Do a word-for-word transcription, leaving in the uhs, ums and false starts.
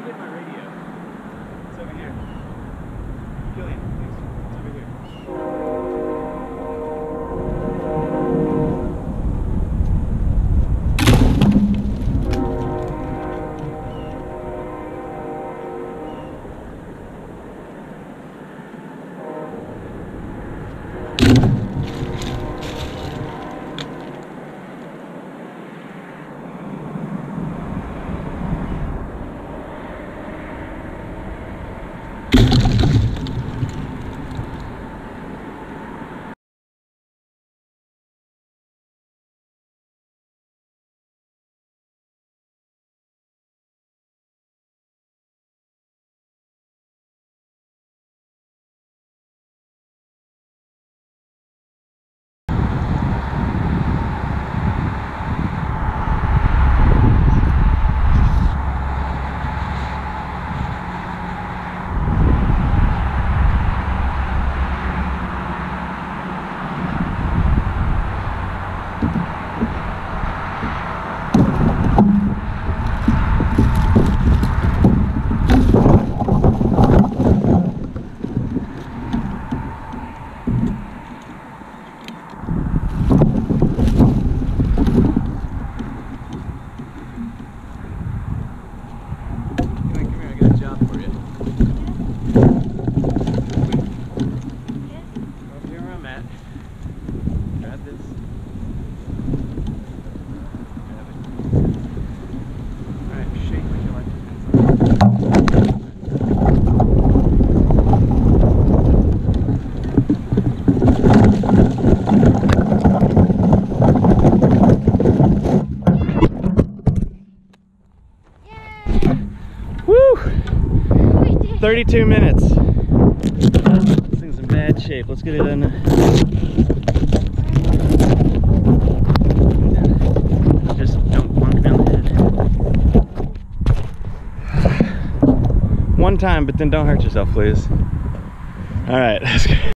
I get my radio? It's over here. Killian, thanks. It's over here. thirty-two minutes. This thing's in bad shape. Let's get it in. Just don't bonk down the head. One time, but then don't hurt yourself, please. All right, let's go.